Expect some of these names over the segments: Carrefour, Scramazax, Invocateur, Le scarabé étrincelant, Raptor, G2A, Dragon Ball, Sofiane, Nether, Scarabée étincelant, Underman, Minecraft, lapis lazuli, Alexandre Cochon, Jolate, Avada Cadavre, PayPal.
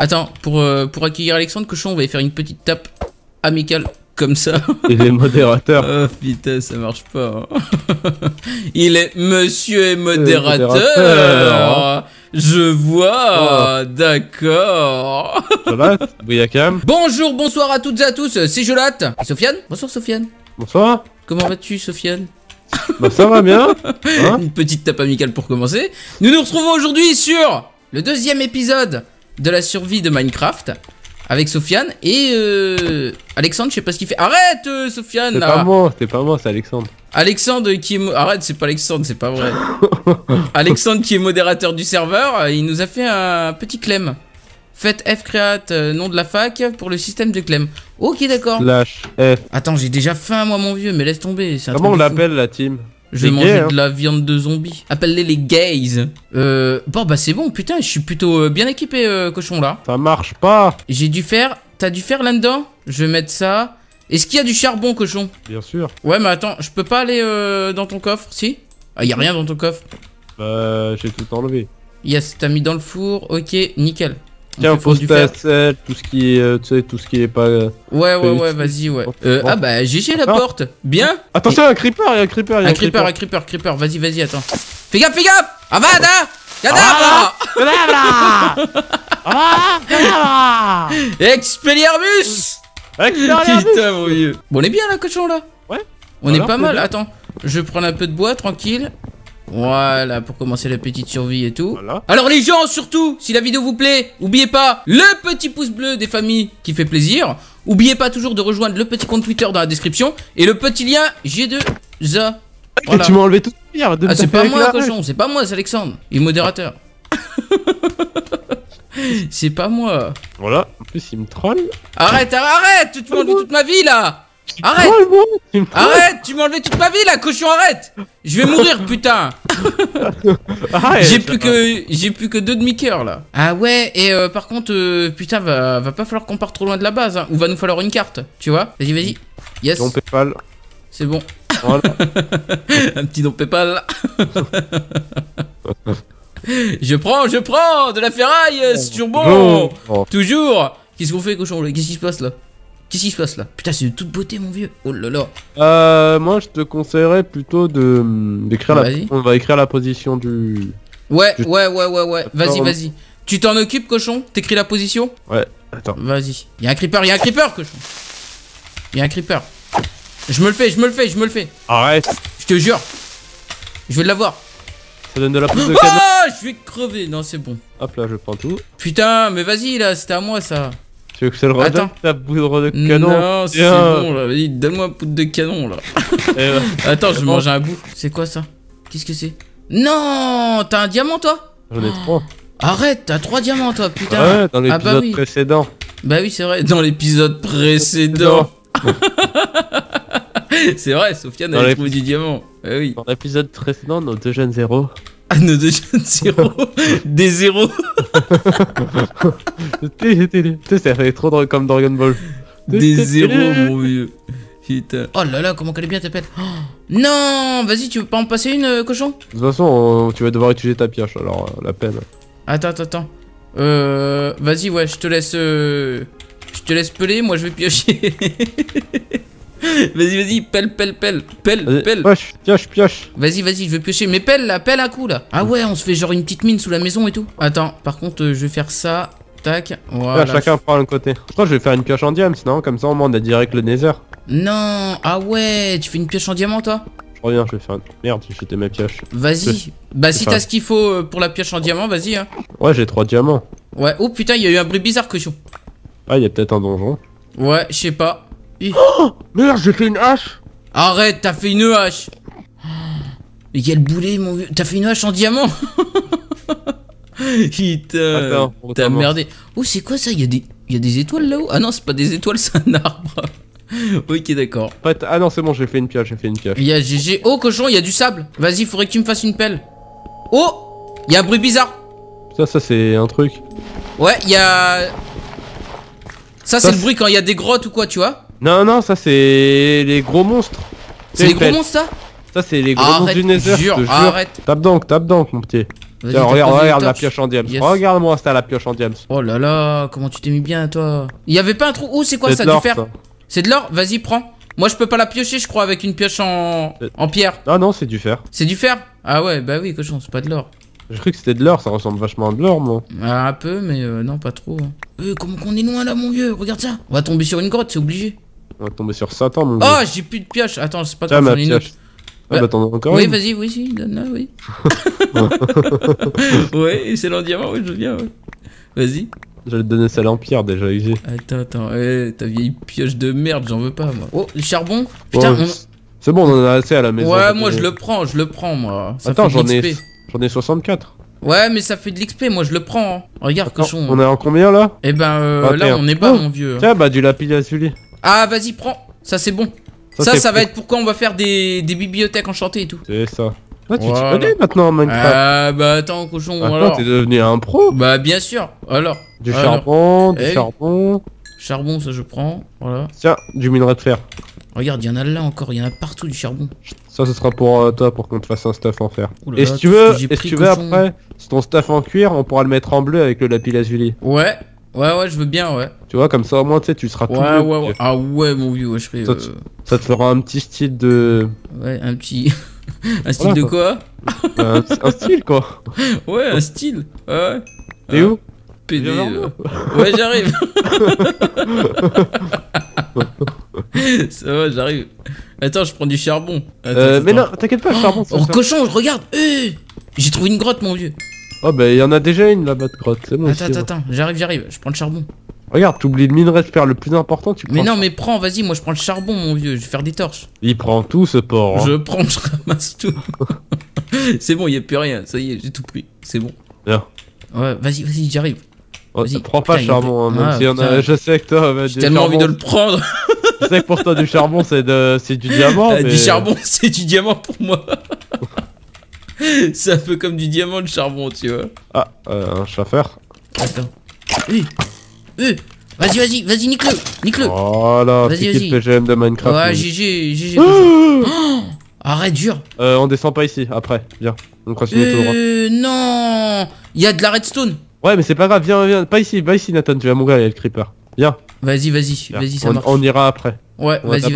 Attends, pour accueillir Alexandre Cochon, on va y faire une petite tape amicale comme ça. Il est modérateur. Oh putain, ça marche pas. Hein. Il est monsieur et modérateur. Je vois, d'accord. Jolate, Bouyakam. Bonjour, bonsoir à toutes et à tous, c'est Jolate. Sofiane, bonsoir Sofiane. Bonsoir. Comment vas-tu Sofiane? Bah ça va bien. Hein, une petite tape amicale pour commencer. Nous nous retrouvons aujourd'hui sur le deuxième épisode de la survie de Minecraft. Avec Sofiane et Alexandre, je sais pas ce qu'il fait. Arrête Sofiane. C'est pas moi, c'est pas moi, c'est Alexandre. Alexandre qui est... Arrête, c'est pas Alexandre, c'est pas vrai. Alexandre qui est modérateur du serveur, il nous a fait un petit clem. Faites F-Create, nom de la fac, pour le système de clem. Ok, d'accord. Slash F. Attends, j'ai déjà faim moi mon vieux, mais laisse tomber. Comment on l'appelle la team? Je vais manger de la viande de zombie. Appelle-les les gays. Bon bah c'est bon, putain, je suis plutôt bien équipé cochon là. Ça marche pas. J'ai dû faire... T'as dû faire là-dedans? Je vais mettre ça. Est-ce qu'il y a du charbon cochon? Bien sûr. Ouais mais attends, je peux pas aller dans ton coffre, si? Ah y a rien dans ton coffre. J'ai tout enlevé. Yes, t'as mis dans le four, ok, nickel. Tiens, faut du fer. Tout ce qui est, tu sais, tout ce qui est pas... ouais, vas-y, ouais. Ah bah, GG la porte. Bien. Attention, un creeper, il y a un creeper, il y a un creeper. Un creeper, vas-y, attends. Fais gaffe. Avada Cadavre. Expelliarmus. Putain, mon vieux. Bon, on est bien là, cochon, là. Ouais. On est pas mal, attends. Je prends un peu de bois, tranquille. Voilà, pour commencer la petite survie et tout. Voilà. Alors les gens, surtout, si la vidéo vous plaît, oubliez pas le petit pouce bleu des familles qui fait plaisir. Oubliez pas toujours de rejoindre le petit compte Twitter dans la description et le petit lien G2A. Voilà. Tu m'as enlevé tout de suite. Ah, c'est pas moi, cochon, c'est pas moi, c'est Alexandre, il est modérateur. C'est pas moi. Voilà, en plus il me troll. Arrête, tu m'as enlevé toute ma vie là. Arrête! Arrête! Tu m'as enlevé toute ma vie là, cochon, arrête! Je vais mourir, putain! J'ai plus que 2 demi-coeurs là. Ah ouais, et par contre, putain, va pas falloir qu'on parte trop loin de la base, hein, ou va nous falloir une carte, tu vois? Vas-y. Yes. Don PayPal. C'est bon. Voilà. Un petit don PayPal. Je prends de la ferraille, c'est toujours bon! Toujours! Qu'est-ce qu'on fait, cochon? Qu'est-ce qui se passe là? Putain, c'est de toute beauté, mon vieux. Oh là là. Moi, je te conseillerais plutôt de on va écrire la position du... Ouais. Vas-y. Tu t'en occupes, cochon? T'écris la position? Ouais, attends. Vas-y. Y'a un creeper, cochon. Je me le fais. Arrête. Je te jure. Je vais l'avoir. Ça donne de la pousse de canon. Oh, je vais crever. Non, c'est bon. Hop là, je prends tout. Putain, mais vas-y, là. C'était à moi, ça. Tu veux que ça le redonne, ta poudre de canon? Non, c'est bon là, vas-y, donne-moi un poudre de canon là. Attends, je vais manger un bout. C'est quoi ça? Qu'est-ce que c'est? Non, t'as un diamant toi? J'en ai 3. Arrête, t'as 3 diamants toi, putain. Ouais, dans l'épisode précédent. Bah oui, c'est vrai, dans l'épisode précédent. C'est vrai, Sofiane avait trouvé du diamant. Eh oui. Dans l'épisode précédent, nos 2 jeunes zéros. Ah, nos 2 jeunes zéros. Des zéros. Tu sais, ça fait trop comme Dragon Ball. Des zéros, mon vieux. Putain. Oh là là, comment qu'elle est bien ta pelle. Oh, non, vas-y, tu veux pas en passer une, cochon? De toute façon, tu vas devoir utiliser ta pioche, alors la pelle. Attends. Vas-y, ouais, je te laisse peler, moi je vais piocher. Vas-y, pelle. Pioche. Vas-y, je vais piocher. Mais pelle un coup là. Ah ouais, on se fait genre une petite mine sous la maison et tout. Attends, par contre, je vais faire ça. Tac. Voilà. Là, chacun prend un côté. Je crois que je vais faire une pioche en diamant, sinon, comme ça, au moins, on a direct le Nether. Non, ah ouais, tu fais une pioche en diamant toi? Je reviens, je vais faire une. Merde, j'ai jeté ma pioche. Vas-y. Bah, si t'as ce qu'il faut pour la pioche en diamant, vas-y. Hein. Ouais, j'ai 3 diamants. Ouais, oh putain, il y a eu un bruit bizarre, cochon. Ah, il y a peut-être un donjon. Ouais, je sais pas. Oh merde, j'ai fait une hache. Arrête, t'as fait une hache. Mais quel boulet, mon vieux. T'as fait une hache en diamant. Putain, t'as merdé. Oh, c'est quoi ça? Il y a des étoiles là-haut. Ah non, c'est pas des étoiles, c'est un arbre. Ok, d'accord. Ah non, c'est bon, j'ai fait une pioche, Il y a GG. Oh, cochon, il y a du sable. Vas-y, faudrait que tu me fasses une pelle. Oh, il y a un bruit bizarre. Ça, c'est un truc. Ouais, il y a... Ça, c'est le bruit quand il y a des grottes ou quoi, tu vois? Non, ça c'est les gros monstres. C'est les gros monstres ça? Ça c'est les gros monstres du Nether. Jure, arrête. Tape donc, mon petit. Tiens, regarde la pioche en diamant. Yes. Regarde-moi ça, la pioche en diamant. Oh là là, comment tu t'es mis bien, toi. Il y avait pas un trou. Oh, c'est quoi ça, du fer? C'est de l'or. Vas-y, prends. Moi, je peux pas la piocher, je crois, avec une pioche en pierre. Ah non, c'est du fer. C'est du fer? Ah ouais, bah oui, cochon, c'est pas de l'or. J'ai cru que c'était de l'or, ça ressemble vachement à de l'or, moi. Ah, un peu, mais non, pas trop. Comment qu'on est loin là, mon vieux? Regarde ça. On va tomber sur une grotte, c'est obligé. On va tomber sur Satan, mon vieux. Oh, j'ai plus de pioche. Attends, c'est pas comme ça, une autre. Ah bah t'en as encore. Oui, vas-y, oui, si, donne-la, oui. Ouais, c'est l'en diamant, oui, je veux bien, ouais. Vas-y. J'allais te donner ça en pierre déjà, usé. Attends, attends, ta vieille pioche de merde, j'en veux pas, moi. Oh, le charbon. Putain, oh, on... C'est bon, on en a assez à la maison. Ouais, moi, je le prends, moi. Ça attends, j'en ai 64. Ouais, mais ça fait de l'XP, moi je le prends. Hein. Regarde, attends, cochon. On est en combien, là? Eh ben, là, on est bas, mon vieux. Tiens, bah, du lapis lazuli. Ah, vas-y, prends. Ça, c'est bon. Ça va être pourquoi on va faire des bibliothèques enchantées et tout. C'est ça. Ah, tu t'y connais maintenant en Minecraft. Ah, bah attends, cochon. Attends, alors. T'es devenu un pro. Bah, bien sûr. Alors. Du charbon, du charbon. Charbon, ça je prends. Voilà. Tiens, du minerai de fer. Regarde, il y en a là encore, il y en a partout du charbon. Ça, ce sera pour toi, pour qu'on te fasse un staff en fer. Là, et si tu veux, après, si ton staff en cuir, on pourra le mettre en bleu avec le lapis lazuli. Ouais. Ouais, je veux bien, ouais. Tu vois, comme ça, au moins, tu sais, tu seras tout bleu. Ouais. Ah ouais, mon vieux, ouais, je fais... Ça te fera un petit style de... Ouais, un petit... un style de quoi? Un style, quoi. Ouais, un style. Ouais. T'es où? PD... Ouais, j'arrive. Ça va, j'arrive. Attends, je prends du charbon. Attends, mais non, t'inquiète pas, le charbon... Oh, cochon, je regarde. J'ai trouvé une grotte, mon vieux. Oh bah il y en a déjà une là-bas de grotte, c'est bon. Attends, j'arrive, je prends le charbon. Regarde, t'oublies le minerai de fer le plus important, tu prends. Mais non, mais prends, vas-y, moi je prends le charbon, mon vieux, je vais faire des torches. Il prend tout ce porc. Hein. Je ramasse tout. C'est bon, il n'y a plus rien, ça y est, j'ai tout pris, c'est bon. Bien. Ouais, vas-y, j'arrive. Oh, prends pas le charbon, hein, même si on a... Je sais que toi, bah, j'ai tellement envie de le prendre. Je sais que pour toi, du charbon, c'est du diamant. Mais... Du charbon, c'est du diamant pour moi. C'est un peu comme du diamant de charbon, tu vois. Ah, un chauffeur. Attends. Vas-y, nique-le. Voilà, petit PGM de Minecraft. Ouais, GG. Arrête, jure. On descend pas ici, après. Viens, on continue tout droit. Non, il y a de la redstone. Ouais, mais c'est pas grave, viens. Pas ici, Nathan, tu vas mourir, il y a le creeper. Viens. Vas-y, ça marche. On ira après. Ouais, vas-y.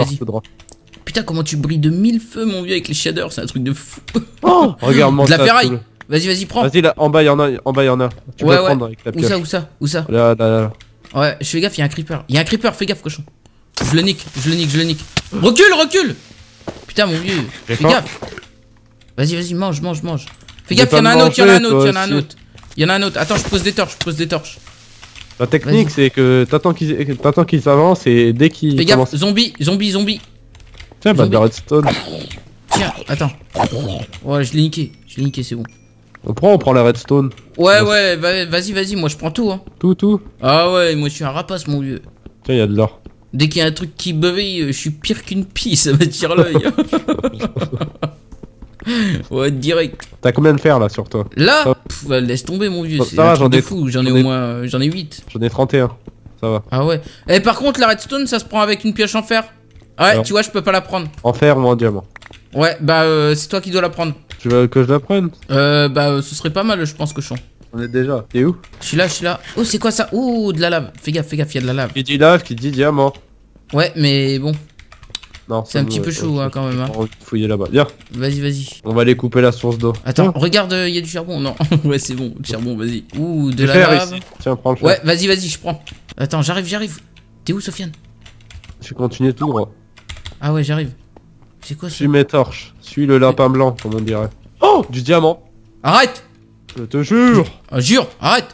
Putain, comment tu brilles de 1000 feux, mon vieux, avec les shaders, c'est un truc de fou. Oh, regarde-moi ça. De la ferraille. Vas-y, prends. Vas-y, là, en bas, il y en a. Tu peux prendre avec la pioche. Où ça? Là. Ouais, je fais gaffe, il y a un creeper, fais gaffe, cochon. Je le nique. Recule. Putain, mon vieux, fais gaffe. Vas-y, mange. Fais gaffe, il y en a un autre. Attends, je pose des torches. La technique, c'est que t'attends qu'ils s'avancent et dès qu'ils... Fais gaffe, zombie. Tiens, bah de la redstone. Tiens, attends. Ouais, je l'ai niqué, c'est bon. On prend la redstone. Ouais, vas-y, moi je prends tout, hein. Tout. Ah ouais, moi je suis un rapace, mon vieux. Tiens, y'a de l'or. Dès qu'il y a un truc qui beville, je suis pire qu'une pie, ça m'attire l'œil. Ouais, direct. T'as combien de fer là sur toi? Là pff, bah, laisse tomber, mon vieux. Ça va, j'en ai au moins. J'en ai 8. J'en ai 31. Ça va. Ah ouais. Et par contre, la redstone, ça se prend avec une pioche en fer. Ouais, alors, tu vois, je peux pas la prendre. En fer ou en diamant? Ouais, bah c'est toi qui dois la prendre. Tu veux que je la prenne? Bah ce serait pas mal, je pense, cochon. On est déjà. T'es où? Je suis là. Oh, c'est quoi ça? Ouh, de la lave. Fais gaffe, y a de la lave. Qui dit lave, qui dit diamant. Ouais, mais bon. Non, c'est un petit peu chaud hein, quand même. Hein. On va fouiller là-bas. Viens. Vas-y. On va aller couper la source d'eau. Attends, regarde, y a du charbon. Non, ouais, c'est bon, le charbon, vas-y. Ouh, de la lave. Ici. Tiens, prends le fer. Ouais, vas-y, je prends. Attends, j'arrive. T'es où, Sofiane? Je continue tout droit. Ah ouais, j'arrive. C'est quoi ça? Suis mes torches. Suis le lapin blanc, comme on dirait. Oh, du diamant. Arrête. Je te jure. Jure, arrête.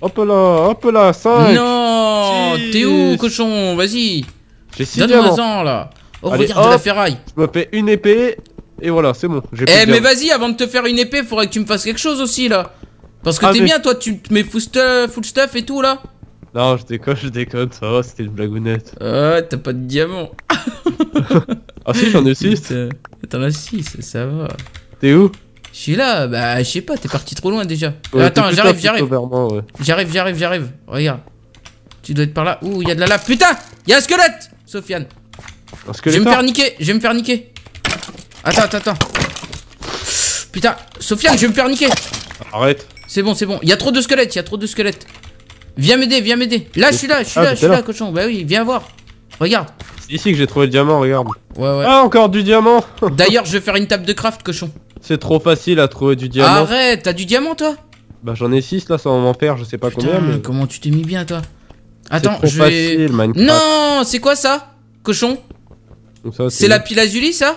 Hop là, 5. Non, t'es où, cochon? Vas-y. J'ai 6 diamants. Donne-moi-en, là. Oh, allez, regarde, hop, de la ferraille. Je me fais une épée, et voilà, c'est bon. Mais vas-y, avant de te faire une épée, faudrait que tu me fasses quelque chose aussi, là. Parce que t'es bien, toi, tu te mets full stuff et tout, là. Non, je déconne, ça va, c'était une blagounette. Ah, t'as pas de diamant. Ah si, j'en ai 6. T'en as 6, ça va. T'es où? Je suis là, bah je sais pas, t'es parti trop loin déjà. Ouais, attends, j'arrive. Ouais. J'arrive, regarde. Tu dois être par là. Ouh, il y a de la lave. Putain, il y a un squelette, Sofiane. Un squelette? Je vais me faire niquer. Attends. Putain, Sofiane, je vais me faire niquer. Arrête. C'est bon, c'est bon. Il y a trop de squelettes, il y a trop de squelettes. Viens m'aider, viens m'aider. Là, je suis là, je suis là, je suis là, cochon. Bah oui, viens voir. Regarde. C'est ici que j'ai trouvé le diamant, regarde. Ouais, ouais. Ah, encore du diamant. D'ailleurs, je vais faire une table de craft, cochon. C'est trop facile à trouver du diamant. Arrête, t'as du diamant, toi? Bah, j'en ai 6 là, ça va m'en faire, je sais pas combien. Mais comment tu t'es mis bien, toi? Attends, je vais... Non, c'est quoi ça, cochon? C'est la pilazuli, ça?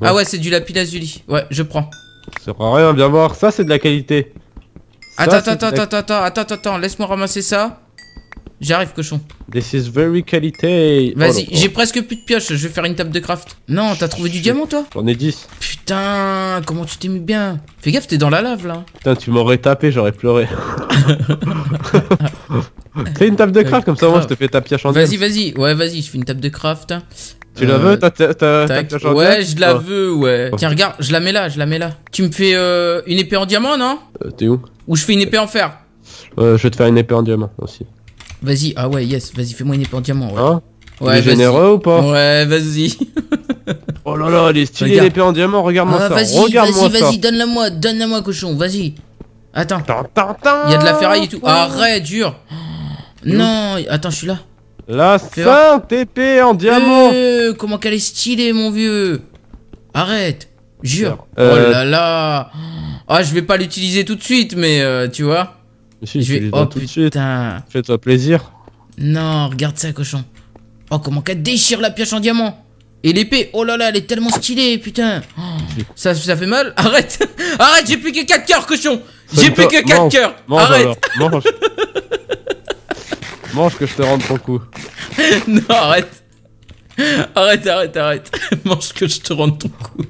Ah ouais, c'est du lapis-lazuli. Ouais, je prends. Ça sert à rien, bien voir. Ça, c'est de la qualité. Attends, laisse-moi ramasser ça. J'arrive, cochon. This is very qualité. Vas-y, j'ai presque plus de pioche. Je vais faire une table de craft. Non, t'as trouvé du diamant, toi? J'en ai 10. Putain, comment tu t'es mis bien. Fais gaffe, t'es dans la lave, là. Putain, tu m'aurais tapé, j'aurais pleuré. Fais une table de craft, comme ça, moi, je te fais ta pioche en deux. Vas-y, vas-y. Ouais, vas-y, je fais une table de craft. Tu la veux, ta pioche en diamant? Ouais, je la veux, ouais. Tiens, regarde, je la mets là, je la mets là. Tu me fais une épée en diamant, non? T'es où? Ou je fais une épée en fer? Je vais te faire une épée en diamant aussi. Vas-y, ah ouais, yes, vas-y, fais-moi une épée en diamant, ouais. Hein? Ouais, généreux ou pas? Ouais, vas-y. Oh là là, elle est stylée, l'épée en diamant, regarde-moi ça. Regarde-moi ça. Vas-y, donne-la moi, cochon, vas-y. Attends. Il y a de la ferraille et tout. Arrête, dur. Non, attends, je suis là. La sainte épée en diamant. Comment qu'elle est stylée, mon vieux. Arrête, jure. Oh là là. Ah, je vais pas l'utiliser tout de suite, mais tu vois. Si, je vais... Oh tout putain. Fais-toi plaisir. Non, regarde ça, cochon. Oh, comment qu'elle déchire la pioche en diamant. Et l'épée, oh là là, elle est tellement stylée, putain. Oh, ça fait mal. Arrête. Arrête, j'ai plus que 4 coeurs, cochon. J'ai plus que 4 coeurs. Arrête. Alors, mange. Mange que je te rende ton coup. Non, arrête. Arrête. Mange que je te rende ton coup.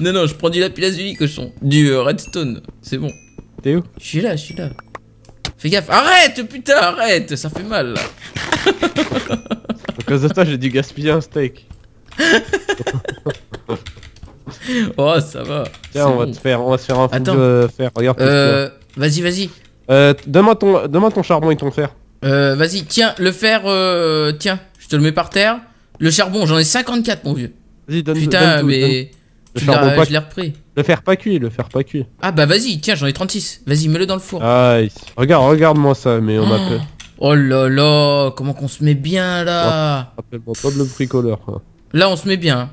Non, je prends du lapis-lazuli, cochon. Du redstone, c'est bon. T'es où? Je suis là, je suis là. Fais gaffe. Arrête, putain, arrête. Ça fait mal, là. À cause de toi, j'ai dû gaspiller un steak. Oh, ça va. Tiens, on va se faire un fou de fer. Regarde. Vas-y. Donne-moi ton charbon et ton fer. Vas-y, tiens, le fer, tiens, je te le mets par terre. Le charbon, j'en ai 54, mon vieux. Vas-y, donne. Putain, mais tu je l'ai repris. Le fer pas cuit. Ah bah vas-y, tiens, j'en ai 36. Vas-y, mets-le dans le four. Ah, regarde-moi ça, mais on m'appelle. Oh là là, comment qu'on se met bien là. Rappelle-moi pas le bricoleur. Là, on se met bien.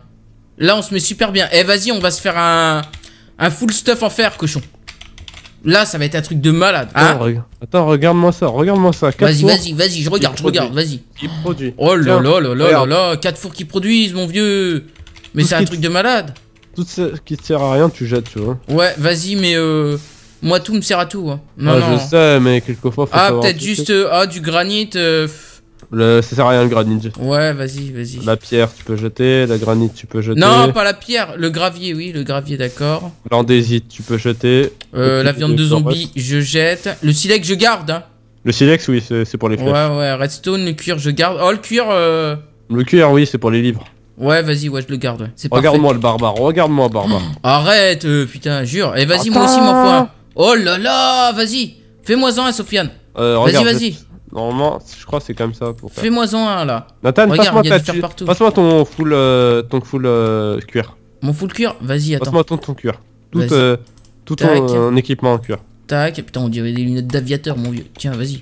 Là, on se met super bien. Eh, vas-y, on va se faire un full stuff en fer, cochon. Là, ça va être un truc de malade. Hein? Attends, regarde-moi ça. Vas-y, je regarde, vas-y. Qui produit. Oh là là là là là, 4 fours qui produisent, mon vieux. Mais c'est un truc de malade. Tout ce qui te sert à rien, tu jettes, tu vois. Ouais, vas-y, mais moi, tout me sert à tout. Hein. Non, non. Je sais, mais quelquefois, faut savoir. Ah, peut-être juste du granit. Ça sert à rien, le granit. Ouais, vas-y. La pierre, tu peux jeter. La granit, tu peux jeter. Non, pas la pierre. Le gravier, oui. Le gravier, d'accord. L'andésite, tu peux jeter. La viande de zombie, je jette. Le silex, je garde. Hein. Le silex, oui, c'est pour les flèches. Ouais. Redstone, le cuir, je garde. Oh, le cuir... Le cuir, oui, c'est pour les livres. Ouais, vas-y, ouais, je le garde. Ouais. Regarde-moi le barbare. Arrête, putain, jure. Et vas-y, moi aussi, m'en faut un. Oh là là, vas-y. Fais-moi-en un, Sofiane. Vas-y. Normalement, je crois que c'est comme ça. Fais-moi-en un là. Nathan, passe-moi ton full cuir. Mon full cuir? Vas-y, attends. Passe-moi ton cuir. Tout ton équipement en cuir. Tac, putain, on dirait des lunettes d'aviateur, mon vieux. Tiens, vas-y.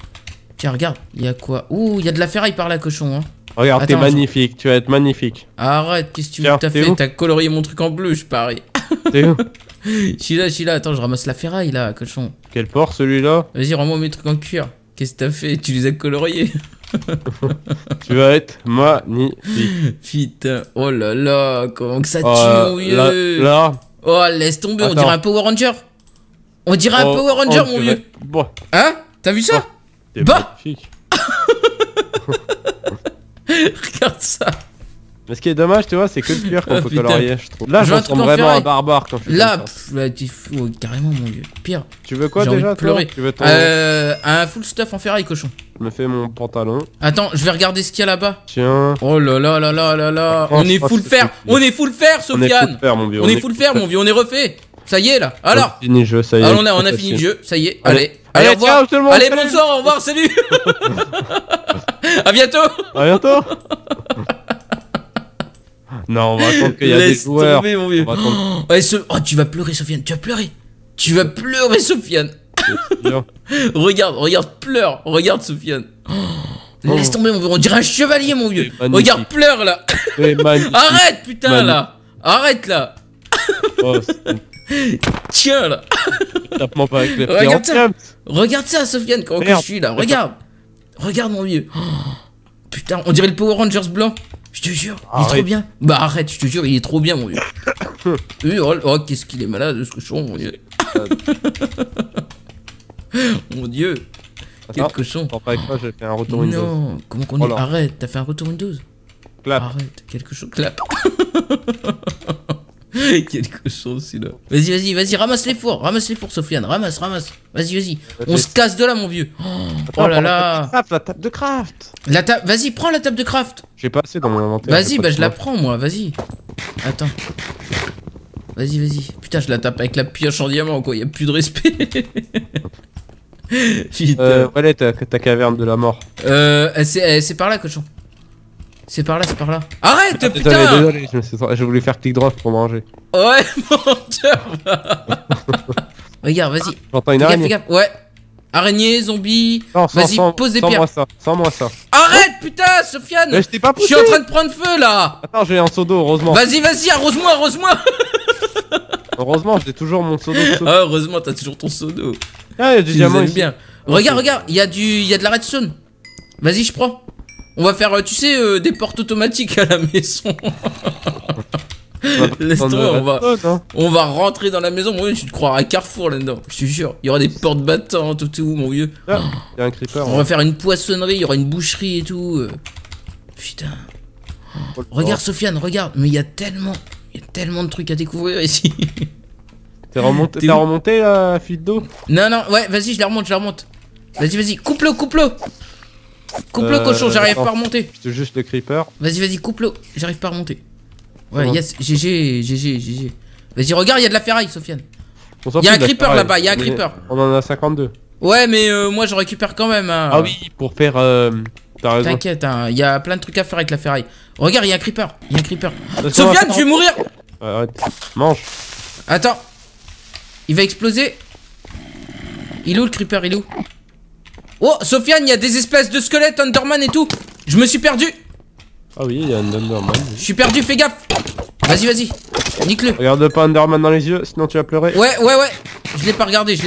Tiens, regarde. Il y a quoi? Ouh, il y a de la ferraille par là, cochon. Hein. Regarde, t'es magnifique. Tu vas être magnifique. Arrête, qu'est-ce que tu veux que t'as fait? T'as colorié mon truc en bleu, je parie. T'es où? Je suis là. Attends, je ramasse la ferraille là, cochon. Quel port celui-là? Vas-y, rends-moi mes trucs en cuir. Qu'est-ce que t'as fait? Tu les as coloriés. Tu vas être magnifique. Putain, oh là là, comment que ça tue, mon vieux. Là. Oh, laisse tomber, on dirait un Power Ranger. On dirait un Power Ranger, mon vieux. Bah. Hein? T'as vu ça? Bah. Regarde ça. Mais ce qui est dommage, tu vois, c'est que le cuir qu'on peut colorier, je trouve. Là, je ressemble vraiment à un barbare quand je fais ça. Là, t'es fou, carrément, mon vieux. Pire. Tu veux quoi déjà, toi? Tu veux un full stuff en ferraille, cochon. Je me fais mon pantalon. Attends, je vais regarder ce qu'il y a là-bas. Tiens. Oh là là là là là là. On est full fer. On est full fer, Sofiane. On est full fer, mon vieux. On est refait. Ça y est, là. Alors. On a fini le jeu, ça y est. On a fini le jeu, ça y est. Allez, au revoir. Allez, bonsoir, au revoir, salut. À bientôt. Non, on va attendre qu'il y a des joueurs. Tomber, mon vieux. Oh, ouais, oh, tu vas pleurer, Sofiane. Tu vas pleurer. Tu vas pleurer, Sofiane. Regarde, regarde, pleure. Regarde, Sofiane. Oh. Laisse tomber, mon vieux. On dirait un chevalier, mon vieux. Regarde, pleure là. Arrête, putain, magnifique. Là. Arrête là. Oh, tiens là. Tape-moi pas avec les pieds. Regarde ça. Regarde ça, Sofiane, comment que je suis là. Regarde. Regarde, mon vieux. Oh. Putain, on dirait le Power Rangers blanc. Je te jure, il est trop bien. Bah arrête, je te jure, il est trop bien, mon vieux. Oh, qu'est-ce qu'il est malade, ce cochon, mon dieu. Mon dieu. Quel cochon. Pas avec moi, j'ai fait un retour Windows. Non, comment qu'on est... Arrête, t'as fait un retour Windows. Clap. Arrête, quel cochon. Clap. Quel cochon, celui-là. Vas-y, vas-y, vas-y, ramasse les fours, Sofiane. Ramasse. Vas-y, vas-y. On se casse de là, mon vieux. Oh, attends, oh là là. La table de craft. La table. Vas-y, prends la table de craft. J'ai pas assez dans mon inventaire. Vas-y, bah je la prends, moi. Vas-y. Attends. Vas-y, vas-y. Putain, je la tape avec la pioche en diamant, quoi. Y'a plus de respect. Putain. Où est ta caverne de la mort? C'est par là, cochon. C'est par là, c'est par là. Arrête, ah, putain! Désolé, je voulais faire click drop pour manger. Ouais, menteur! Regarde, vas-y. J'entends une araignée. Fais gaffe. Ouais. Araignée, zombie. Vas-y, pose des pierres. Sans moi ça. Arrête, putain, Sofiane! Mais je t'ai pas poussé. Je suis en train de prendre feu là! Attends, j'ai un seau d'eau, heureusement. Vas-y, arrose-moi! Heureusement, j'ai toujours mon seau d'eau. Ah, heureusement, t'as toujours ton seau d'eau. Ah, il y a du diamant ici. Bien. Regarde, il y a de la redstone. Vas-y, je prends. On va faire, tu sais, des portes automatiques à la maison. Laisse-toi, on va rentrer dans la maison. Mon vieux, tu te crois à Carrefour là-dedans. Je te jure, il y aura des portes battantes tout où, mon vieux. Ah, y a un creeper, on va faire une poissonnerie, il y aura une boucherie et tout. Putain. Oh, regarde, Sofiane, regarde. Mais il y a tellement de trucs à découvrir ici. T'as remonté la fuite d'eau? Non, ouais, vas-y, je la remonte. Vas-y, coupe-le. Coupe-le, cochon, j'arrive pas à remonter. C'était juste le creeper. Vas-y, coupe-le, j'arrive pas à remonter. Ouais, yes, GG. Vas-y, regarde, il y a de la ferraille, Sofiane. Il y a un creeper là-bas, On en a 52. Ouais, mais moi je récupère quand même. Hein. Ah oui, pour faire. T'as raison. T'inquiète, il y a plein de trucs à faire avec la ferraille. Regarde, il y a un creeper. Sofiane, tu vas mourir. Arrête, mange. Attends, il va exploser. Il est où le creeper? Oh, Sofiane, il y a des espèces de squelettes, Underman et tout. Je me suis perdu. Ah oui, il y a un Underman. Je suis perdu, fais gaffe. Vas-y, nique-le. Regarde pas Underman dans les yeux, sinon tu vas pleurer. Ouais. Je l'ai pas regardé.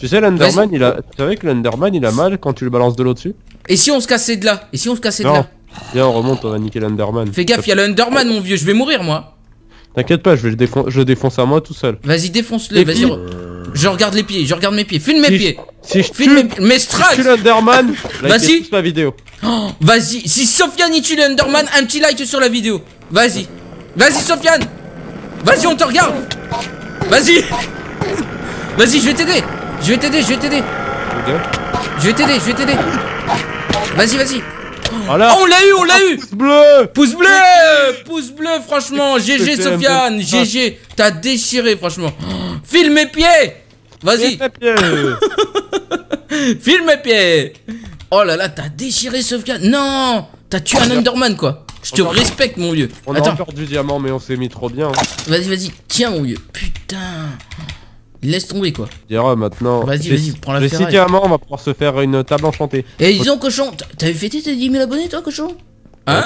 Tu sais, l'Underman, il a... Tu savais que l'Underman, il a mal quand tu le balances de l'eau dessus? Et si on se cassait de là? Viens, on remonte, on va niquer l'Underman. Fais gaffe, il y a l'Underman, mon vieux, je vais mourir, moi. T'inquiète pas, je le défonce à moi tout seul. Vas-y, défonce-le, vas-y. Je regarde les pieds, je regarde mes pieds. Filme mes pieds. Si je tue l'Underman, like la vidéo. Oh, vas-y, si Sofiane il tue l'Underman, un petit like sur la vidéo. Vas-y Sofiane. Vas-y, on te regarde. Vas-y, je vais t'aider. Okay. Je vais t'aider. Vas-y. Voilà. Oh, on l'a eu. Pouce bleu, franchement. GG Sofiane, GG. T'as déchiré, franchement. Filme mes pieds. Vas-y. Filme mes pieds. Oh là là, t'as déchiré, Sofiane. Non, t'as tué un Underman, quoi. Je te respecte, mon vieux. On a encore du diamant, mais on s'est mis trop bien. Vas-y, tiens, mon vieux. Putain. Laisse tomber, quoi. Dira maintenant. Vas-y, prends la ferraille. Les 6 diamants, on va pouvoir se faire une table enchantée. Et disons, cochon, t'avais fêté tes 10 000 abonnés, toi, cochon? Hein?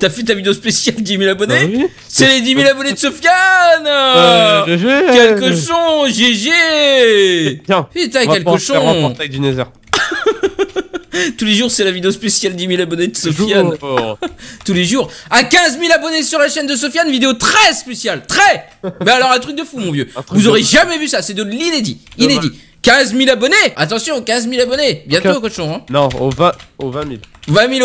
T'as fait ta vidéo spéciale 10 000 abonnés? Oui. C'est les 10 000 abonnés de Sofiane! GG! Quel cochon! GG! Tiens! Putain, quel cochon! Tous les jours, c'est la vidéo spéciale 10 000 abonnés de Sofiane. Tous les jours. À 15 000 abonnés sur la chaîne de Sofiane, vidéo très spéciale. Mais alors, un truc de fou, mon vieux. Vous aurez jamais vu ça, c'est de l'inédit. 15 000 abonnés! Attention, 15 000 abonnés! Bientôt, cochon, hein! Non, au 20 000! Allez,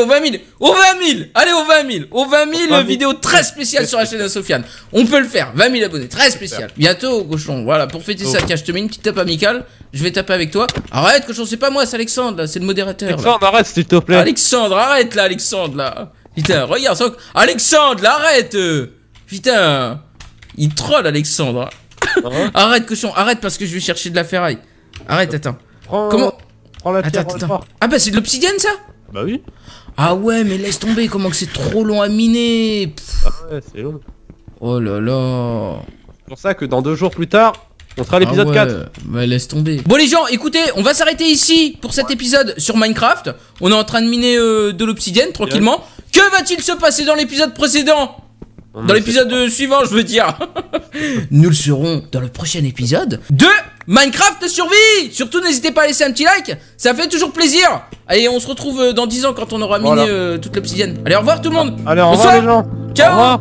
au 20 000, vidéo très spéciale sur la chaîne de Sofiane. On peut le faire, 20 000 abonnés, très spécial. Bientôt, cochon, voilà, pour fêter ça, tiens, je te mets une petite tape amicale. Je vais taper avec toi. Arrête, cochon, c'est pas moi, c'est Alexandre, là, c'est le modérateur. Alexandre, là. Arrête, s'il te plaît. Alexandre, arrête, là. Putain, regarde, Alexandre, là, arrête! Putain, il troll, Alexandre. Arrête, cochon, arrête, parce que je vais chercher de la ferraille. Arrête, attends. Prends la pierre. Ah bah c'est de l'obsidienne ça? Bah oui. Ah ouais, mais laisse tomber, comment que c'est trop long à miner. Pff. Ah ouais, c'est long. Oh là là. C'est pour ça que dans 2 jours plus tard, on sera à l'épisode 4. Bah laisse tomber. Bon les gens, écoutez, on va s'arrêter ici pour cet épisode sur Minecraft. On est en train de miner de l'obsidienne tranquillement. Que va-t-il se passer dans l'épisode précédent? Dans l'épisode suivant, je veux dire. Nous le saurons dans le prochain épisode de Minecraft Survie. Surtout, n'hésitez pas à laisser un petit like. Ça fait toujours plaisir. Allez, on se retrouve dans 10 ans quand on aura miné toute l'obsidienne. Allez, au revoir tout le monde. Allez, au revoir les gens. Ciao.